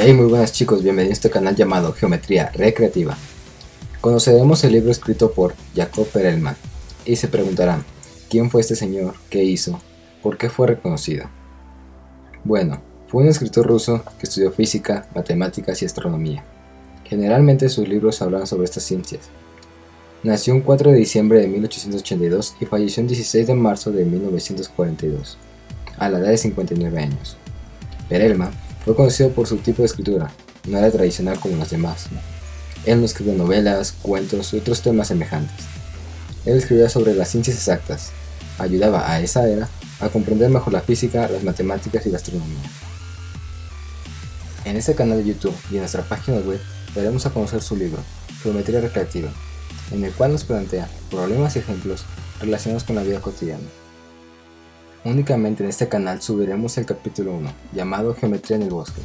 Hey, muy buenas chicos, bienvenidos a este canal llamado Geometría Recreativa. Conoceremos el libro escrito por Yakov Perelman y se preguntarán, ¿quién fue este señor? ¿Qué hizo? ¿Por qué fue reconocido? Bueno, fue un escritor ruso que estudió física, matemáticas y astronomía. Generalmente sus libros hablan sobre estas ciencias. Nació el 4 de diciembre de 1882 y falleció el 16 de marzo de 1942, a la edad de 59 años. Perelman fue conocido por su tipo de escritura, no era tradicional como los demás. Él no escribió novelas, cuentos y otros temas semejantes. Él escribía sobre las ciencias exactas, ayudaba a esa era a comprender mejor la física, las matemáticas y la astronomía. En este canal de YouTube y en nuestra página web daremos a conocer su libro, Geometría Recreativa, en el cual nos plantea problemas y ejemplos relacionados con la vida cotidiana. Únicamente en este canal subiremos el capítulo 1, llamado Geometría en el Bosque.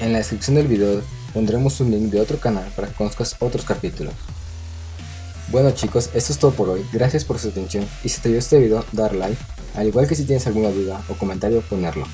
En la descripción del video pondremos un link de otro canal para que conozcas otros capítulos. Bueno chicos, esto es todo por hoy, gracias por su atención y si te gustó este video, dar like, al igual que si tienes alguna duda o comentario, ponerlo.